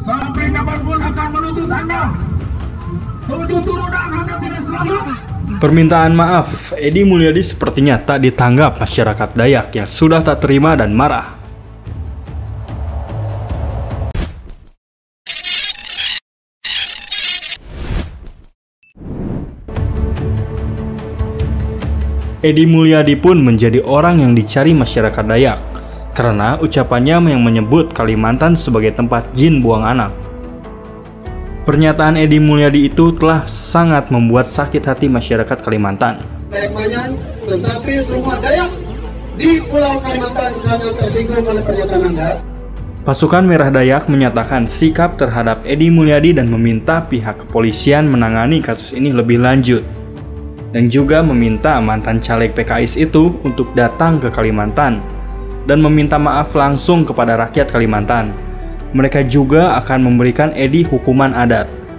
Sampai kapanpun akan menuntut Anda. Tuntut turunan Anda tidak selalu. Permintaan maaf Edy Mulyadi sepertinya tak ditanggap masyarakat Dayak yang sudah tak terima dan marah. Edy Mulyadi pun menjadi orang yang dicari masyarakat Dayak karena ucapannya yang menyebut Kalimantan sebagai tempat jin buang anak. Pernyataan Edy Mulyadi itu telah sangat membuat sakit hati masyarakat Kalimantan. Tetapi semua Dayak di Pulau Kalimantan sangat tersinggung oleh pernyataan Anda. Pasukan Merah Dayak menyatakan sikap terhadap Edy Mulyadi dan meminta pihak kepolisian menangani kasus ini lebih lanjut. Dan juga meminta mantan caleg PKS itu untuk datang ke Kalimantan dan meminta maaf langsung kepada rakyat Kalimantan. Mereka juga akan memberikan Edy hukuman adat.